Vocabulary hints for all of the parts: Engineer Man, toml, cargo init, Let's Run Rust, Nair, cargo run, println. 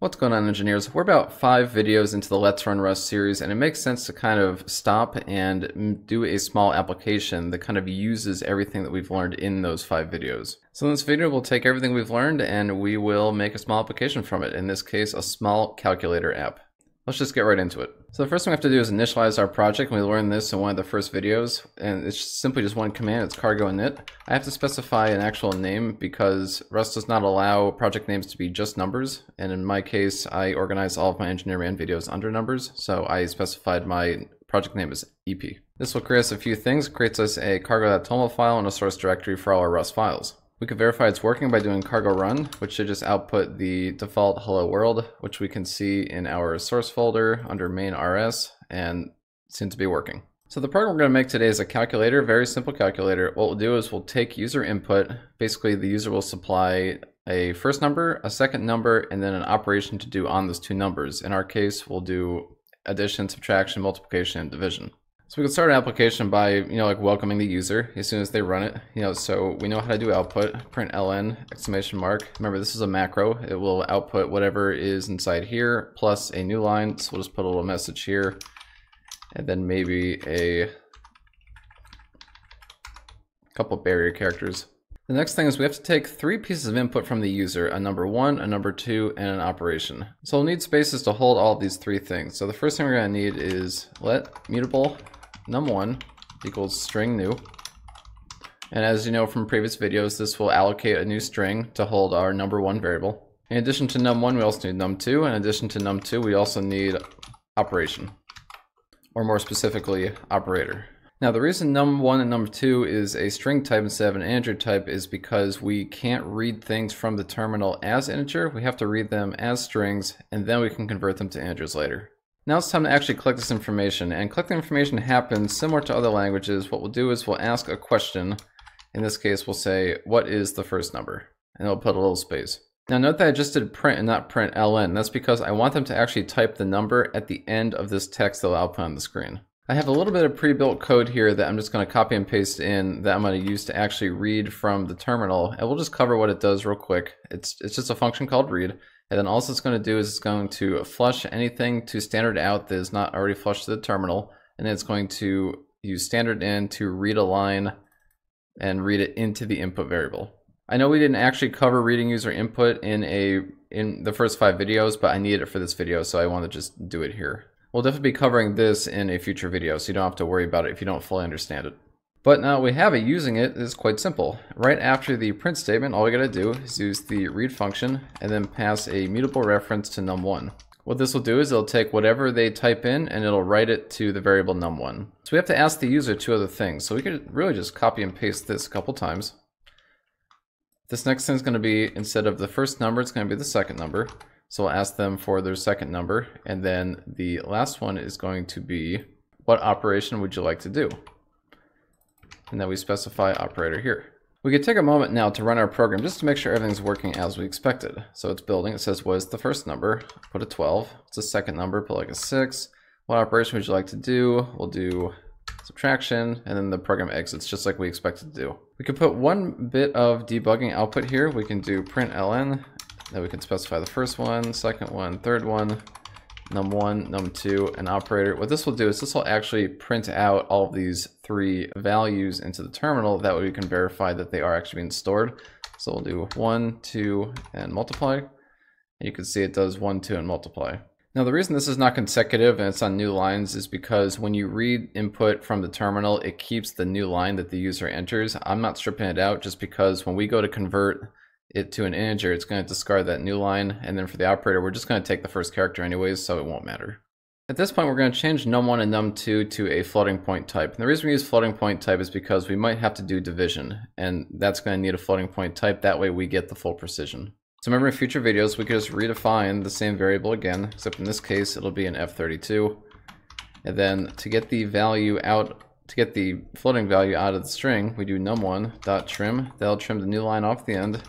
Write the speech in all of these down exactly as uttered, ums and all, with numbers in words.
What's going on, engineers? We're about five videos into the Let's Run Rust series, and it makes sense to kind of stop and do a small application that kind of uses everything that we've learned in those five videos. So in this video, we'll take everything we've learned and we will make a small application from it. In this case, a small calculator app. Let's just get right into it. So the first thing we have to do is initialize our project. We learned this in one of the first videos, and it's simply just one command. It's cargo init. I have to specify an actual name because Rust does not allow project names to be just numbers. And in my case, I organize all of my Engineer Man videos under numbers. So I specified my project name as E P. This will create us a few things. It creates us a cargo dot toml file and a source directory for all our Rust files. We can verify it's working by doing cargo run, which should just output the default hello world, which we can see in our source folder under main dot R S, and seems to be working. So the program we're going to make today is a calculator, very simple calculator. What we'll do is we'll take user input. Basically, the user will supply a first number, a second number, and then an operation to do on those two numbers. In our case, we'll do addition, subtraction, multiplication, and division. So we can start an application by, you know, like welcoming the user as soon as they run it, you know, so we know how to do output, println, exclamation mark. Remember, this is a macro. It will output whatever is inside here, plus a new line. So we'll just put a little message here, and then maybe a couple of barrier characters. The next thing is we have to take three pieces of input from the user, a number one, a number two, and an operation. So we'll need spaces to hold all of these three things. So the first thing we're gonna need is let mutable num one equals string new. And as you know from previous videos, this will allocate a new string to hold our number one variable. In addition to num one, we also need num two. In addition to num two, we also need operation, or more specifically, operator. Now the reason num one and num two is a string type instead of an integer type is because we can't read things from the terminal as integer. We have to read them as strings, and then we can convert them to integers later. Now it's time to actually collect this information, and collecting information happens similar to other languages. What we'll do is we'll ask a question. In this case, we'll say, what is the first number? And it'll put a little space. Now note that I just did print and not println. That's because I want them to actually type the number at the end of this text they'll output on the screen. I have a little bit of pre-built code here that I'm just going to copy and paste in that I'm going to use to actually read from the terminal, and we'll just cover what it does real quick. It's, it's just a function called read. And then all it's going to do is it's going to flush anything to standard out that is not already flushed to the terminal. And then it's going to use standard in to read a line and read it into the input variable. I know we didn't actually cover reading user input in, a, in the first five videos, but I needed it for this video, so I want to just do it here. We'll definitely be covering this in a future video, so you don't have to worry about it if you don't fully understand it. But now we have it, using it is quite simple. Right after the print statement, all we gotta do is use the read function and then pass a mutable reference to num one. What this will do is it'll take whatever they type in and it'll write it to the variable num one. So we have to ask the user two other things. So we could really just copy and paste this a couple times. This next thing is gonna be, instead of the first number, it's gonna be the second number. So we'll ask them for their second number. And then the last one is going to be, what operation would you like to do? And then we specify operator here. We could take a moment now to run our program just to make sure everything's working as we expected. So it's building, it says, what is the first number? Put a twelve. It's the second number, put like a six. What operation would you like to do? We'll do subtraction, and then the program exits just like we expected to do. We could put one bit of debugging output here. We can do println, then we can specify the first one, second one, third one, num one, num two, and operator. What this will do is this will actually print out all of these three values into the terminal. That way we can verify that they are actually being stored. So we'll do one, two, and multiply. And you can see it does one, two, and multiply. Now the reason this is not consecutive and it's on new lines is because when you read input from the terminal, it keeps the new line that the user enters. I'm not stripping it out just because when we go to convert it to an integer, it's going to discard that new line, and then for the operator, we're just going to take the first character anyways, so it won't matter. At this point, we're going to change num one and num two to a floating point type. And the reason we use floating point type is because we might have to do division, and that's going to need a floating point type. That way we get the full precision. So remember, in future videos, we could just redefine the same variable again, except in this case, it'll be an F thirty-two. And then to get the value out, to get the floating value out of the string, we do num one dot trim. That'll trim the new line off the end.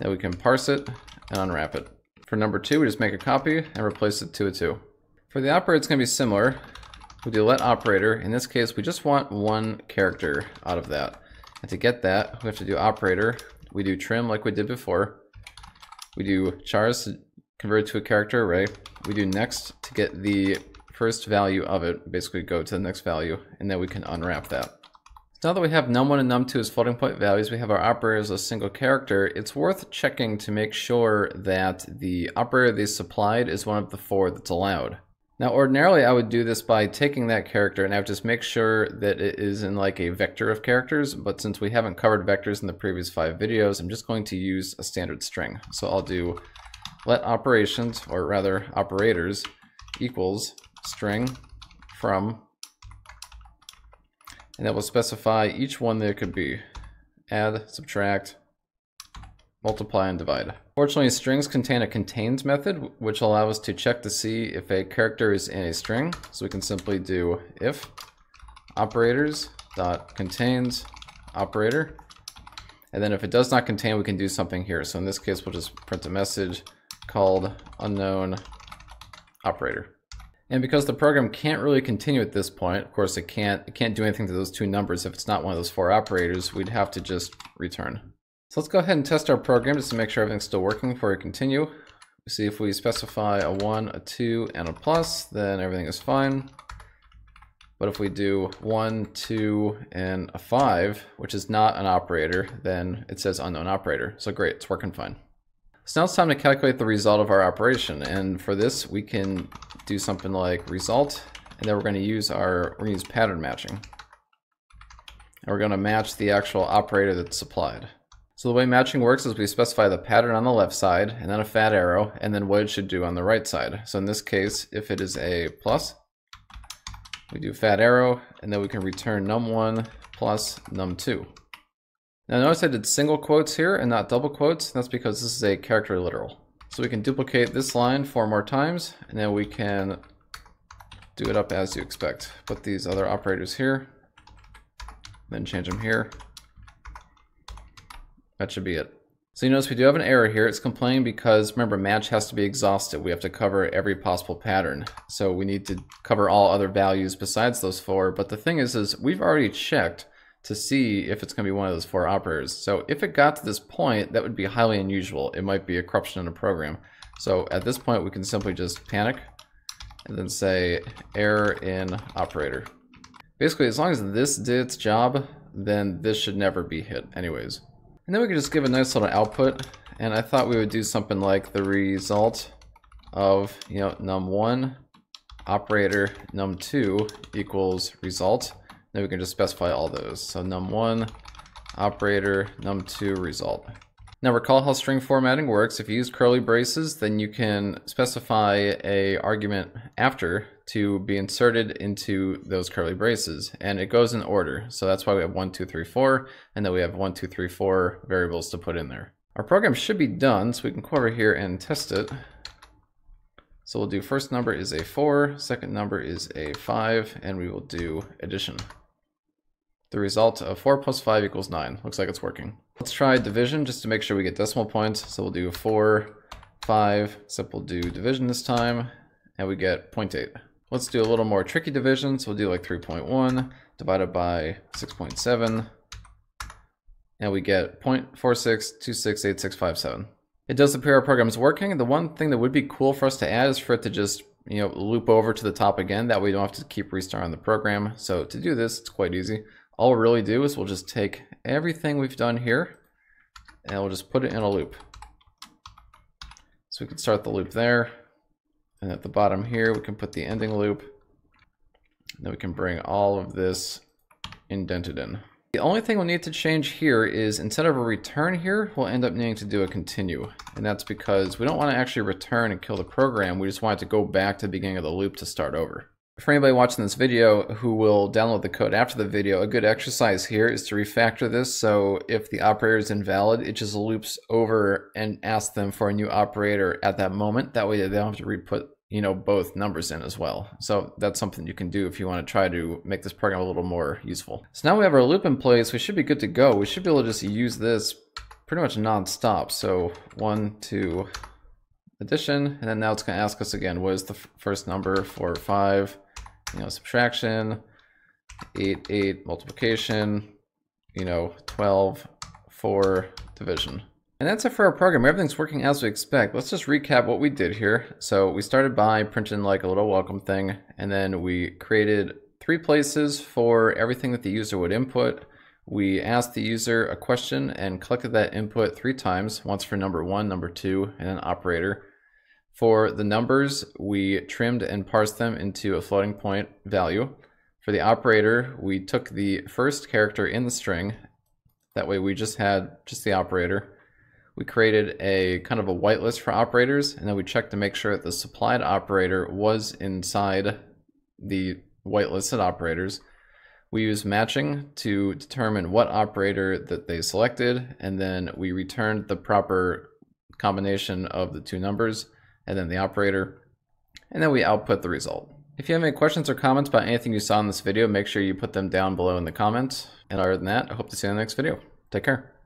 Now we can parse it and unwrap it. For number two, we just make a copy and replace it to a two. For the operator, it's going to be similar. We do let operator. In this case, we just want one character out of that. And to get that, we have to do operator. We do trim like we did before. We do chars convert it to a character array. We do next to get the first value of it, basically go to the next value, and then we can unwrap that. So now that we have num one and num two as floating point values, we have our operator as a single character. It's worth checking to make sure that the operator they supplied is one of the four that's allowed. Now ordinarily I would do this by taking that character and I would just make sure that it is in like a vector of characters, but since we haven't covered vectors in the previous five videos, I'm just going to use a standard string. So I'll do let operations, or rather operators, equals string from, and that will specify each one there could be. Add, subtract, multiply, and divide. Fortunately, strings contain a contains method, which allows us to check to see if a character is in a string. So we can simply do if operators.contains operator. And then if it does not contain, we can do something here. So in this case, we'll just print a message called unknown operator. And because the program can't really continue at this point, of course it can't, it can't do anything to those two numbers if it's not one of those four operators, we'd have to just return. So let's go ahead and test our program just to make sure everything's still working before we continue. We see if we specify a one, a two, and a plus, then everything is fine. But if we do one, two, and a five, which is not an operator, then it says unknown operator. So great, it's working fine. So now it's time to calculate the result of our operation, and for this we can do something like result, and then we're going to use our we're going to use pattern matching, and we're going to match the actual operator that's supplied. So the way matching works is we specify the pattern on the left side, and then a fat arrow, and then what it should do on the right side. So in this case, if it is a plus, we do fat arrow, and then we can return num one plus num two. Now notice I did single quotes here and not double quotes, and that's because this is a character literal. So we can duplicate this line four more times, and then we can do it up as you expect. Put these other operators here, then change them here. That should be it. So you notice we do have an error here. It's complaining because, remember, match has to be exhaustive. We have to cover every possible pattern. So we need to cover all other values besides those four, but the thing is, is we've already checked to see if it's going to be one of those four operators. So if it got to this point, that would be highly unusual. It might be a corruption in a program. So at this point, we can simply just panic and then say error in operator. Basically, as long as this did its job, then this should never be hit anyways. And then we can just give a nice little output. And I thought we would do something like the result of, you know, num one operator num two equals result. Then we can just specify all those. So num one, operator, num two, result. Now recall how string formatting works. If you use curly braces, then you can specify a argument after to be inserted into those curly braces, and it goes in order. So that's why we have one, two, three, four, and then we have one, two, three, four variables to put in there. Our program should be done, so we can go over here and test it. So we'll do first number is a four, second number is a five, and we will do addition. The result of four plus five equals nine. Looks like it's working. Let's try division just to make sure we get decimal points. So we'll do four, five, except we'll do division this time, and we get zero point eight. Let's do a little more tricky division. So we'll do like three point one divided by six point seven, and we get zero point four six two six eight six five seven. It does appear our program is working. The one thing that would be cool for us to add is for it to just, you know, loop over to the top again. That way we don't have to keep restarting the program. So to do this, it's quite easy. All we'll really do is we'll just take everything we've done here and we'll just put it in a loop. So we can start the loop there. And at the bottom here, we can put the ending loop. And then we can bring all of this indented in. The only thing we'll need to change here is instead of a return here, we'll end up needing to do a continue. And that's because we don't want to actually return and kill the program. We just want it to go back to the beginning of the loop to start over. For anybody watching this video who will download the code after the video, a good exercise here is to refactor this. So if the operator is invalid, it just loops over and asks them for a new operator at that moment. That way they don't have to re-put, you know, both numbers in as well. So that's something you can do if you want to try to make this program a little more useful. So now we have our loop in place. We should be good to go. We should be able to just use this pretty much non-stop. So one, two, addition, and then now it's going to ask us again, what is the first number? Four, five, you know, subtraction, eight, eight, multiplication, you know, twelve, four, division. And that's it for our program. Everything's working as we expect. Let's just recap what we did here. So we started by printing like a little welcome thing, and then we created three places for everything that the user would input. We asked the user a question and collected that input three times, once for number one, number two, and an operator. For the numbers, we trimmed and parsed them into a floating point value. For the operator, we took the first character in the string. That way we just had just the operator. We created a kind of a whitelist for operators, and then we checked to make sure that the supplied operator was inside the whitelisted operators. We use matching to determine what operator that they selected, and then we returned the proper combination of the two numbers and then the operator, and then we output the result. If you have any questions or comments about anything you saw in this video, make sure you put them down below in the comments. And other than that, I hope to see you in the next video. Take care.